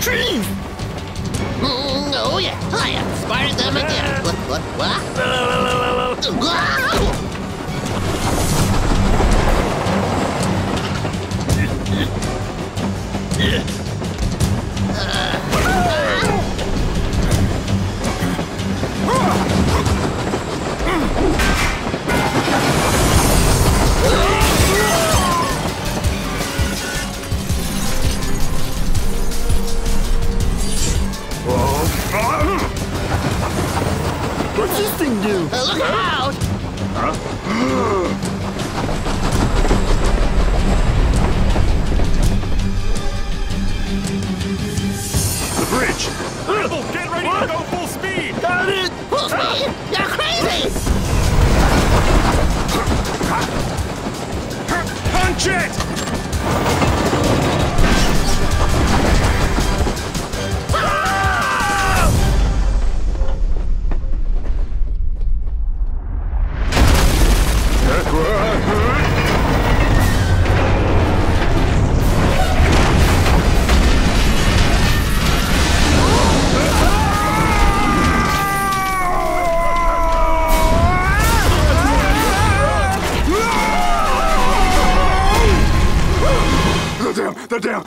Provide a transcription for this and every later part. trees! Oh yeah, I inspired them again. What? What's this thing do? Look out! Huh? The bridge! Rebel, get ready to go full speed! Got it! Full speed? You're crazy! Punch it!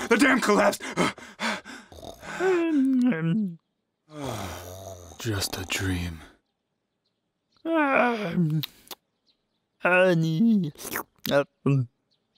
The dam collapsed! Just a dream. Honey.